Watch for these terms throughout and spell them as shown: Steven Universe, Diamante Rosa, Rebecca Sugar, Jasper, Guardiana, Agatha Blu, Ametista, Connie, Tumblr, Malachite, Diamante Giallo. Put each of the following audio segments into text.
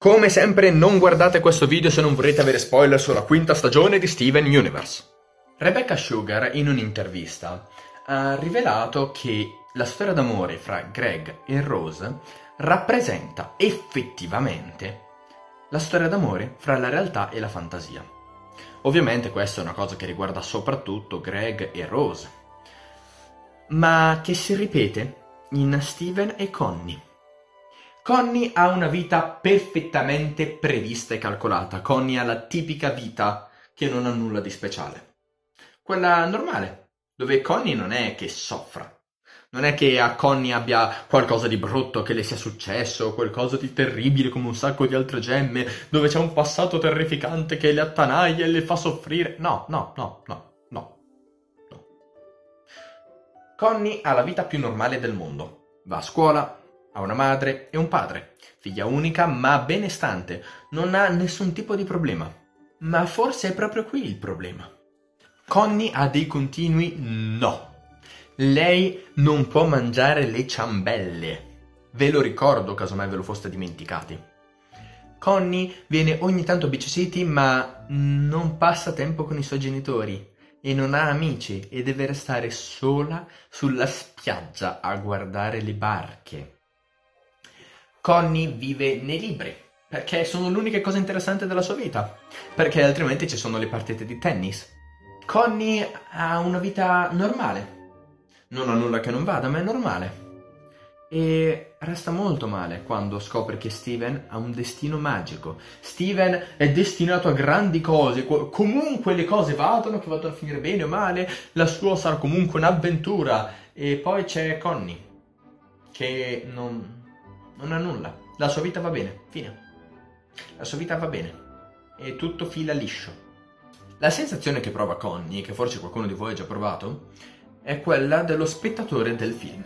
Come sempre non guardate questo video se non vorrete avere spoiler sulla quinta stagione di Steven Universe. Rebecca Sugar in un'intervista ha rivelato che la storia d'amore fra Greg e Rose rappresenta effettivamente la storia d'amore fra la realtà e la fantasia. Ovviamente questa è una cosa che riguarda soprattutto Greg e Rose, ma che si ripete in Steven e Connie. Connie ha una vita perfettamente prevista e calcolata. Connie ha la tipica vita che non ha nulla di speciale. Quella normale, dove Connie non è che soffra. Non è che a Connie abbia qualcosa di brutto che le sia successo, qualcosa di terribile come un sacco di altre gemme, dove c'è un passato terrificante che le attanaglia e le fa soffrire. No. Connie ha la vita più normale del mondo. Va a scuola. Ha una madre e un padre, figlia unica ma benestante, non ha nessun tipo di problema. Ma forse è proprio qui il problema. Connie ha dei continui no. Lei non può mangiare le ciambelle. Ve lo ricordo, casomai ve lo foste dimenticati. Connie viene ogni tanto a beach city ma non passa tempo con i suoi genitori e non ha amici e deve restare sola sulla spiaggia a guardare le barche. Connie vive nei libri, perché sono l'unica cosa interessante della sua vita, perché altrimenti ci sono le partite di tennis. Connie ha una vita normale, non ha nulla che non vada, ma è normale. E resta molto male quando scopre che Steven ha un destino magico. Steven è destinato a grandi cose, comunque le cose vadano, che vadano a finire bene o male, la sua sarà comunque un'avventura. E poi c'è Connie, che non ha nulla, la sua vita va bene, fine. La sua vita va bene e tutto fila liscio. La sensazione che prova Connie, che forse qualcuno di voi ha già provato, è quella dello spettatore del film.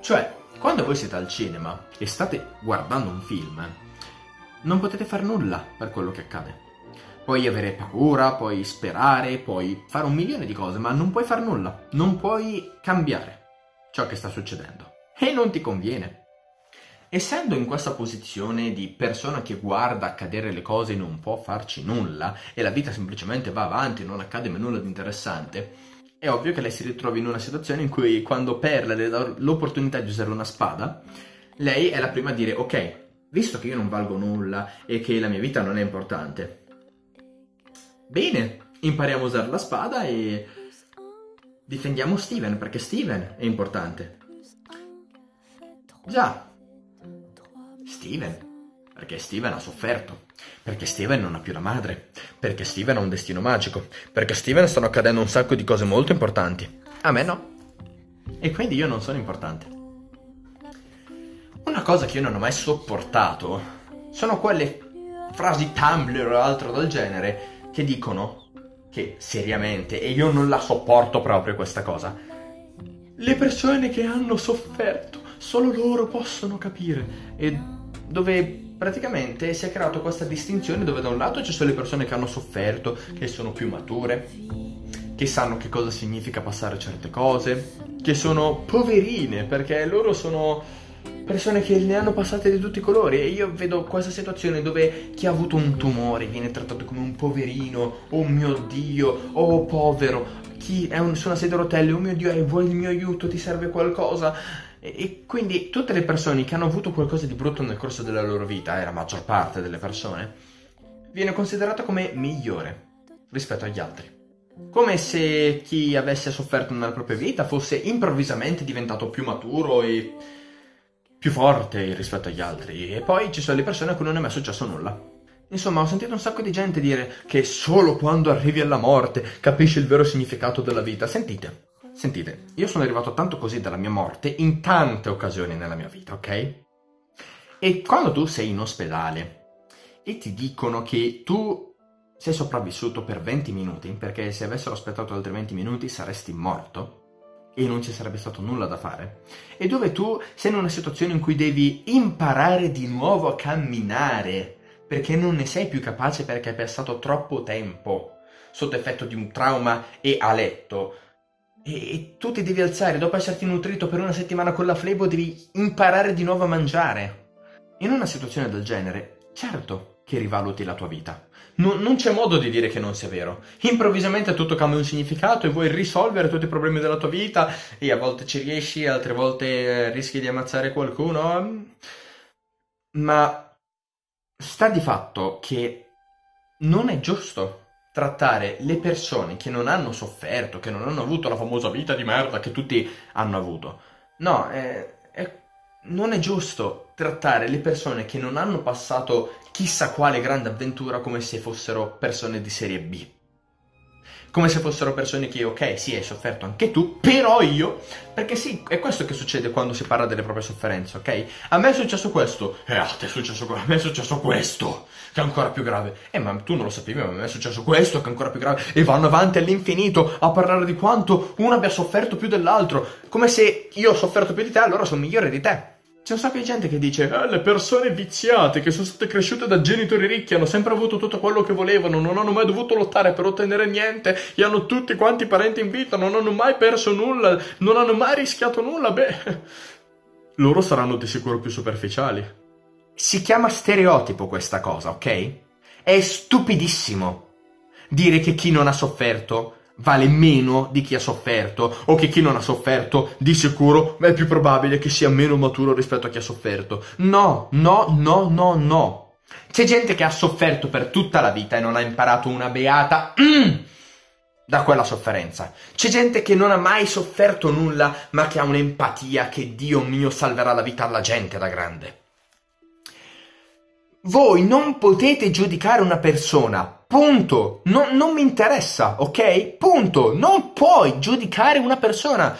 Cioè, quando voi siete al cinema e state guardando un film, non potete far nulla per quello che accade. Puoi avere paura, puoi sperare, puoi fare un milione di cose, ma non puoi far nulla, non puoi cambiare ciò che sta succedendo e non ti conviene. Essendo in questa posizione di persona che guarda accadere le cose e non può farci nulla, e la vita semplicemente va avanti, non accade mai nulla di interessante, è ovvio che lei si ritrovi in una situazione in cui quando perde l'opportunità di usare una spada, lei è la prima a dire, ok, visto che io non valgo nulla e che la mia vita non è importante, bene, impariamo a usare la spada e difendiamo Steven, perché Steven è importante. Già. Steven, perché Steven ha sofferto, perché Steven non ha più la madre, perché Steven ha un destino magico, perché Steven stanno accadendo un sacco di cose molto importanti. A me no. E quindi io non sono importante. Una cosa che io non ho mai sopportato sono quelle frasi Tumblr o altro del genere che dicono che seriamente, e io non la sopporto proprio questa cosa, le persone che hanno sofferto solo loro possono capire, e dove praticamente si è creata questa distinzione dove da un lato ci sono le persone che hanno sofferto, che sono più mature, che sanno che cosa significa passare certe cose, che sono poverine perché loro sono persone che ne hanno passate di tutti i colori, e io vedo questa situazione dove chi ha avuto un tumore viene trattato come un poverino, oh mio Dio, oh povero, chi è su una sedia a rotelle, oh mio Dio, vuoi il mio aiuto, ti serve qualcosa? E quindi tutte le persone che hanno avuto qualcosa di brutto nel corso della loro vita, la maggior parte delle persone, viene considerata come migliore rispetto agli altri. Come se chi avesse sofferto nella propria vita fosse improvvisamente diventato più maturo e più forte rispetto agli altri. E poi ci sono le persone a cui non è mai successo nulla. Insomma, ho sentito un sacco di gente dire che solo quando arrivi alla morte capisci il vero significato della vita. Sentite, io sono arrivato tanto così dalla mia morte in tante occasioni nella mia vita, ok? E quando tu sei in ospedale e ti dicono che tu sei sopravvissuto per 20 minuti, perché se avessero aspettato altri 20 minuti saresti morto e non ci sarebbe stato nulla da fare, e dove tu sei in una situazione in cui devi imparare di nuovo a camminare, perché non ne sei più capace perché hai passato troppo tempo sotto effetto di un trauma e a letto, e tu ti devi alzare dopo esserti nutrito per una settimana con la flebo, devi imparare di nuovo a mangiare. In una situazione del genere Certo che rivaluti la tua vita. Non c'è modo di dire che non sia vero. Improvvisamente tutto cambia un significato e vuoi risolvere tutti i problemi della tua vita e a volte ci riesci, altre volte rischi di ammazzare qualcuno. Ma sta di fatto che non è giusto trattare le persone che non hanno sofferto, che non hanno avuto la famosa vita di merda che tutti hanno avuto. No, non è giusto trattare le persone che non hanno passato chissà quale grande avventura come se fossero persone di serie B. Come se fossero persone che, ok, sì, hai sofferto anche tu, però io... Perché sì, è questo che succede quando si parla delle proprie sofferenze, ok? A me è successo questo. A te è successo questo. A me è successo questo, che è ancora più grave. Ma tu non lo sapevi, ma a me è successo questo, che è ancora più grave. E vanno avanti all'infinito a parlare di quanto uno abbia sofferto più dell'altro. Come se io ho sofferto più di te, allora sono migliore di te. C'è un sacco di gente che dice le persone viziate che sono state cresciute da genitori ricchi hanno sempre avuto tutto quello che volevano, non hanno mai dovuto lottare per ottenere niente e hanno tutti quanti parenti in vita, non hanno mai perso nulla, non hanno mai rischiato nulla. Beh, loro saranno di sicuro più superficiali. Si chiama stereotipo questa cosa, ok? È stupidissimo dire che chi non ha sofferto vale meno di chi ha sofferto, o che chi non ha sofferto di sicuro è più probabile che sia meno maturo rispetto a chi ha sofferto. No, no, no, no, no. C'è gente che ha sofferto per tutta la vita e non ha imparato una beata da quella sofferenza. C'è gente che non ha mai sofferto nulla, ma che ha un'empatia che, Dio mio, salverà la vita alla gente da grande. Voi non potete giudicare una persona. Punto. Non mi interessa, ok? Punto. Non puoi giudicare una persona.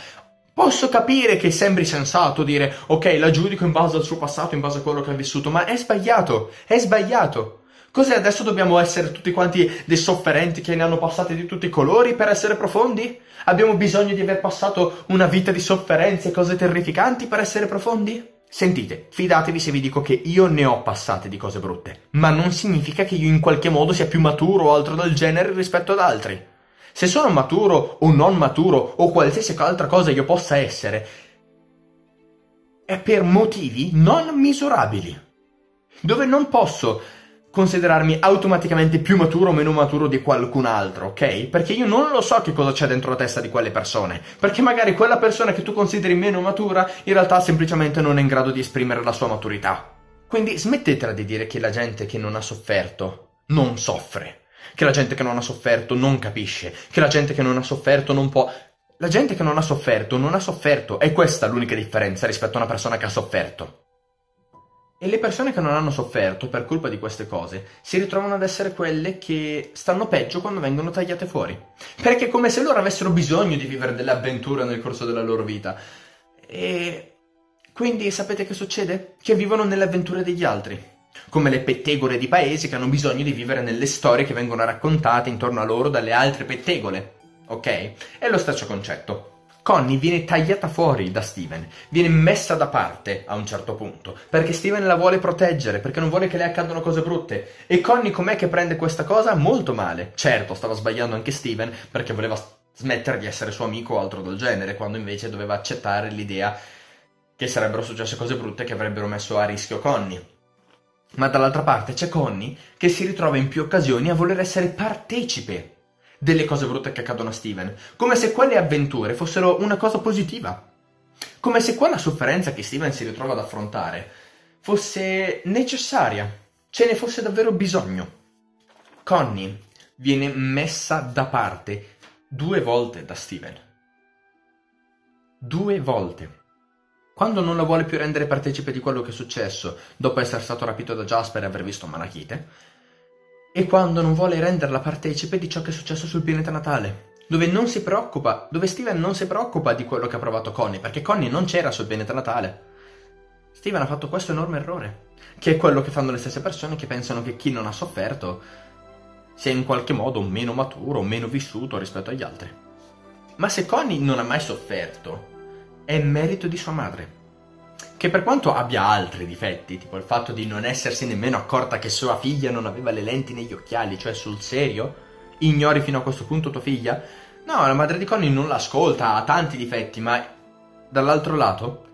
Posso capire che sembri sensato dire, ok, la giudico in base al suo passato, in base a quello che ha vissuto, ma è sbagliato, è sbagliato. Cos'è, adesso dobbiamo essere tutti quanti dei sofferenti che ne hanno passate di tutti i colori per essere profondi? Abbiamo bisogno di aver passato una vita di sofferenze e cose terrificanti per essere profondi? Sentite, fidatevi se vi dico che io ne ho passate di cose brutte, ma non significa che io in qualche modo sia più maturo o altro del genere rispetto ad altri. Se sono maturo o non maturo o qualsiasi altra cosa io possa essere, è per motivi non misurabili, dove non posso considerarmi automaticamente più maturo o meno maturo di qualcun altro, ok? Perché io non lo so che cosa c'è dentro la testa di quelle persone, perché magari quella persona che tu consideri meno matura in realtà semplicemente non è in grado di esprimere la sua maturità. Quindi smettetela di dire che la gente che non ha sofferto non soffre, che la gente che non ha sofferto non capisce, che la gente che non ha sofferto non può... La gente che non ha sofferto non ha sofferto, è questa l'unica differenza rispetto a una persona che ha sofferto. E le persone che non hanno sofferto per colpa di queste cose si ritrovano ad essere quelle che stanno peggio quando vengono tagliate fuori. Perché è come se loro avessero bisogno di vivere delle avventure nel corso della loro vita. E quindi sapete che succede? Che vivono nelle avventure degli altri. Come le pettegole di paesi che hanno bisogno di vivere nelle storie che vengono raccontate intorno a loro dalle altre pettegole. Ok? È lo stesso concetto. Connie viene tagliata fuori da Steven, viene messa da parte a un certo punto, perché Steven la vuole proteggere, perché non vuole che le accadano cose brutte. E Connie com'è che prende questa cosa? Molto male. Certo, stava sbagliando anche Steven, perché voleva smettere di essere suo amico o altro del genere, quando invece doveva accettare l'idea che sarebbero successe cose brutte che avrebbero messo a rischio Connie. Ma dall'altra parte c'è Connie che si ritrova in più occasioni a voler essere partecipe delle cose brutte che accadono a Steven, come se quelle avventure fossero una cosa positiva, come se quella sofferenza che Steven si ritrova ad affrontare fosse necessaria, ce ne fosse davvero bisogno. Connie viene messa da parte 2 volte da Steven. 2 volte. Quando non la vuole più rendere partecipe di quello che è successo, dopo essere stato rapito da Jasper e aver visto Malachite, e quando non vuole renderla partecipe di ciò che è successo sul pianeta natale, dove non si preoccupa, dove Steven non si preoccupa di quello che ha provato Connie, perché Connie non c'era sul pianeta natale. Steven ha fatto questo enorme errore, che è quello che fanno le stesse persone che pensano che chi non ha sofferto sia in qualche modo meno maturo, meno vissuto rispetto agli altri. Ma se Connie non ha mai sofferto, è merito di sua madre, che per quanto abbia altri difetti, tipo il fatto di non essersi nemmeno accorta che sua figlia non aveva le lenti negli occhiali, cioè sul serio, ignori fino a questo punto tua figlia? No, la madre di Connie non l'ascolta, ha tanti difetti, ma dall'altro lato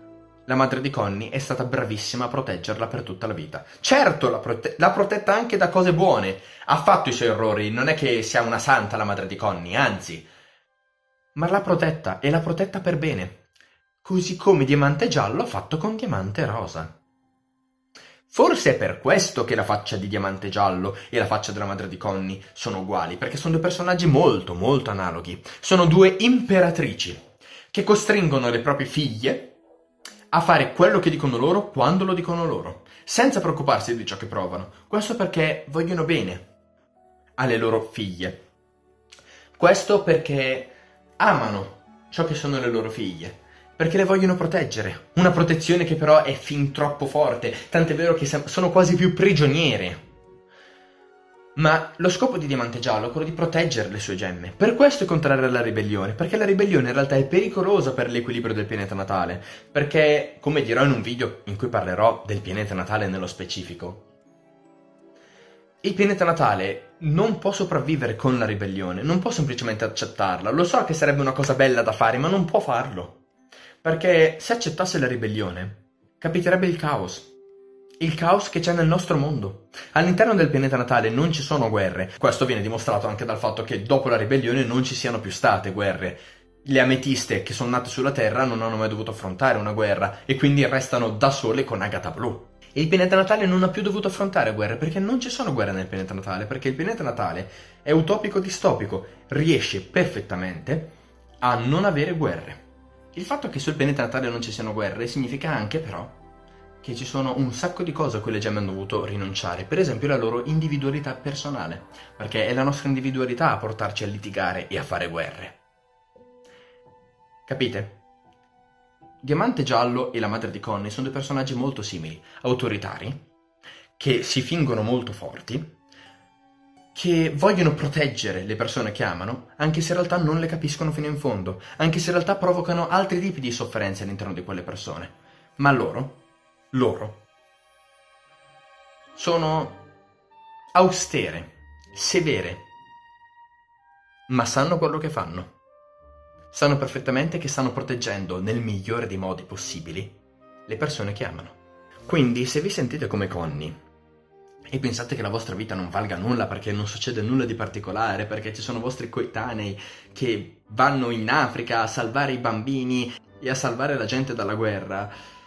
La madre di Connie è stata bravissima a proteggerla per tutta la vita. Certo, l'ha protetta anche da cose buone. Ha fatto i suoi errori, non è che sia una santa la madre di Connie, anzi. Ma l'ha protetta, e l'ha protetta per bene. Così come Diamante Giallo ha fatto con Diamante Rosa. Forse è per questo che la faccia di Diamante Giallo e la faccia della madre di Connie sono uguali, perché sono due personaggi molto, molto analoghi. Sono due imperatrici che costringono le proprie figlie a fare quello che dicono loro quando lo dicono loro, senza preoccuparsi di ciò che provano. Questo perché vogliono bene alle loro figlie. Questo perché amano ciò che sono le loro figlie, perché le vogliono proteggere. Una protezione che però è fin troppo forte, tant'è vero che sono quasi più prigioniere. Ma lo scopo di Diamante Giallo è quello di proteggere le sue gemme. Per questo è contrario alla ribellione, perché la ribellione in realtà è pericolosa per l'equilibrio del pianeta natale, perché, come dirò in un video in cui parlerò del pianeta natale nello specifico, il pianeta natale non può sopravvivere con la ribellione, non può semplicemente accettarla. Lo so che sarebbe una cosa bella da fare, ma non può farlo, perché se accettasse la ribellione capiterebbe il caos. Il caos che c'è nel nostro mondo. All'interno del pianeta natale non ci sono guerre. Questo viene dimostrato anche dal fatto che dopo la ribellione non ci siano più state guerre. Le ametiste che sono nate sulla Terra non hanno mai dovuto affrontare una guerra e quindi restano da sole con Agatha Blu. E il pianeta natale non ha più dovuto affrontare guerre, perché non ci sono guerre nel pianeta natale, perché il pianeta natale è utopico-distopico, riesce perfettamente a non avere guerre. Il fatto che sul pianeta natale non ci siano guerre significa anche però che ci sono un sacco di cose a cui le gemme hanno dovuto rinunciare, per esempio la loro individualità personale, perché è la nostra individualità a portarci a litigare e a fare guerre. Capite? Diamante Giallo e la madre di Connie sono due personaggi molto simili, autoritari, che si fingono molto forti, che vogliono proteggere le persone che amano, anche se in realtà non le capiscono fino in fondo, anche se in realtà provocano altri tipi di sofferenze all'interno di quelle persone. Ma loro sono austere, severe, ma sanno quello che fanno. Sanno perfettamente che stanno proteggendo nel migliore dei modi possibili le persone che amano. Quindi, se vi sentite come Connie e pensate che la vostra vita non valga nulla perché non succede nulla di particolare, perché ci sono vostri coetanei che vanno in Africa a salvare i bambini e a salvare la gente dalla guerra,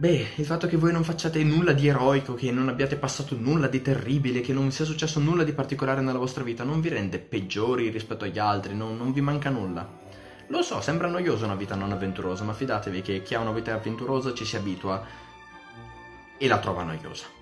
beh, il fatto che voi non facciate nulla di eroico, che non abbiate passato nulla di terribile, che non sia successo nulla di particolare nella vostra vita, non vi rende peggiori rispetto agli altri, non vi manca nulla. Lo so, sembra noiosa una vita non avventurosa, ma fidatevi che chi ha una vita avventurosa ci si abitua e la trova noiosa.